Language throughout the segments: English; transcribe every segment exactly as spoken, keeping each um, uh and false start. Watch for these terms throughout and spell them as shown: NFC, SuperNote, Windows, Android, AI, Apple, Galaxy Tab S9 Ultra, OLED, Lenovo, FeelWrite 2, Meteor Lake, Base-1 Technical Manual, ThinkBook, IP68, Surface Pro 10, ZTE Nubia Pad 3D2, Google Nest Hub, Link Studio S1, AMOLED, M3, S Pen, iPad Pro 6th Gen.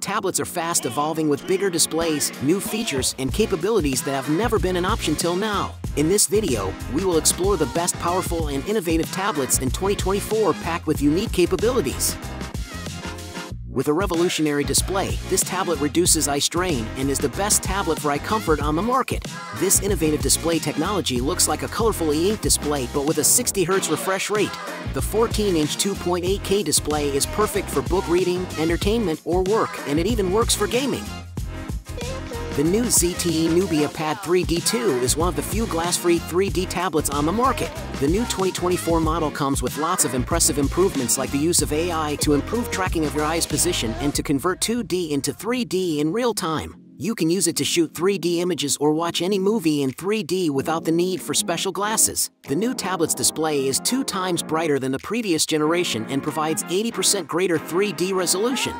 Tablets are fast evolving with bigger displays, new features, and capabilities that have never been an option till now. In this video, we will explore the best powerful and innovative tablets in twenty twenty-four packed with unique capabilities. With a revolutionary display, this tablet reduces eye strain and is the best tablet for eye comfort on the market. This innovative display technology looks like a colorful e-ink display but with a sixty hertz refresh rate. The fourteen inch two point eight K display is perfect for book reading, entertainment, or work, and it even works for gaming. The new Z T E Nubia Pad three D two is one of the few glass-free three D tablets on the market. The new twenty twenty-four model comes with lots of impressive improvements like the use of A I to improve tracking of your eye's position and to convert two D into three D in real time. You can use it to shoot three D images or watch any movie in three D without the need for special glasses. The new tablet's display is two times brighter than the previous generation and provides eighty percent greater three D resolution.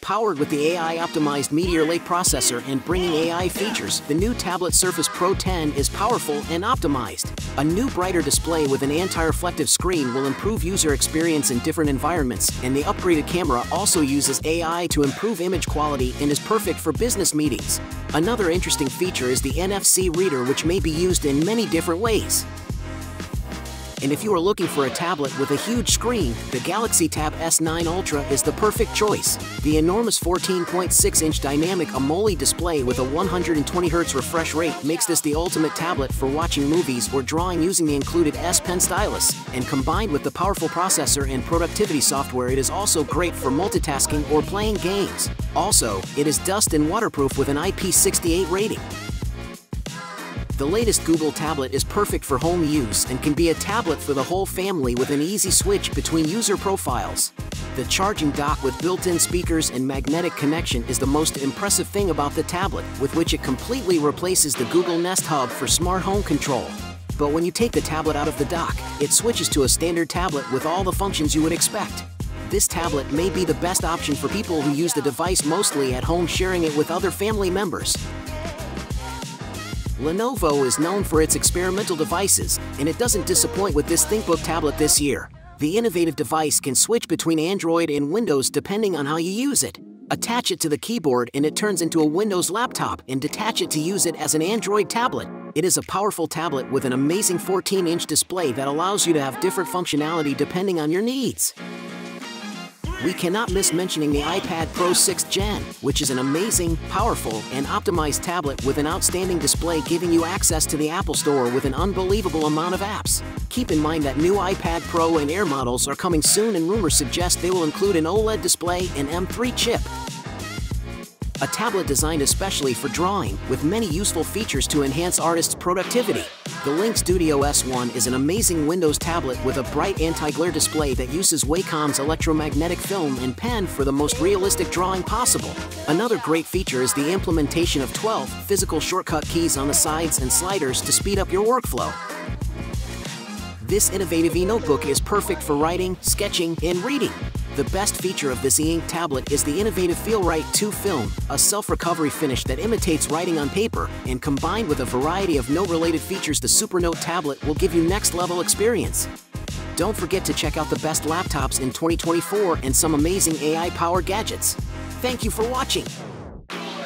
Powered with the A I-optimized Meteor Lake processor and bringing A I features, the new tablet Surface Pro ten is powerful and optimized. A new brighter display with an anti-reflective screen will improve user experience in different environments, and the upgraded camera also uses A I to improve image quality and is perfect for business meetings. Another interesting feature is the N F C reader, which may be used in many different ways. And if you are looking for a tablet with a huge screen, the Galaxy Tab S nine Ultra is the perfect choice. The enormous fourteen point six inch dynamic AMOLED display with a one hundred twenty hertz refresh rate makes this the ultimate tablet for watching movies or drawing using the included S Pen stylus, and combined with the powerful processor and productivity software, it is also great for multitasking or playing games. Also, it is dust and waterproof with an I P sixty-eight rating. The latest Google tablet is perfect for home use and can be a tablet for the whole family with an easy switch between user profiles. The charging dock with built-in speakers and magnetic connection is the most impressive thing about the tablet, with which it completely replaces the Google Nest Hub for smart home control. But when you take the tablet out of the dock, it switches to a standard tablet with all the functions you would expect. This tablet may be the best option for people who use the device mostly at home, sharing it with other family members. Lenovo is known for its experimental devices, and it doesn't disappoint with this ThinkBook tablet this year. The innovative device can switch between Android and Windows depending on how you use it. Attach it to the keyboard and it turns into a Windows laptop, and detach it to use it as an Android tablet. It is a powerful tablet with an amazing fourteen inch display that allows you to have different functionality depending on your needs. We cannot miss mentioning the iPad Pro sixth gen, which is an amazing, powerful, and optimized tablet with an outstanding display giving you access to the Apple Store with an unbelievable amount of apps. Keep in mind that new iPad Pro and Air models are coming soon, and rumors suggest they will include an OLED display and M three chip. A tablet designed especially for drawing, with many useful features to enhance artists' productivity. The Link Studio S one is an amazing Windows tablet with a bright anti-glare display that uses Wacom's electromagnetic film and pen for the most realistic drawing possible. Another great feature is the implementation of twelve physical shortcut keys on the sides and sliders to speed up your workflow. This innovative e-notebook is perfect for writing, sketching, and reading. The best feature of this e-ink tablet is the innovative FeelWrite two film, a self-recovery finish that imitates writing on paper, and combined with a variety of note-related features, the SuperNote tablet will give you next-level experience. Don't forget to check out the best laptops in twenty twenty-four and some amazing A I-powered gadgets. Thank you for watching.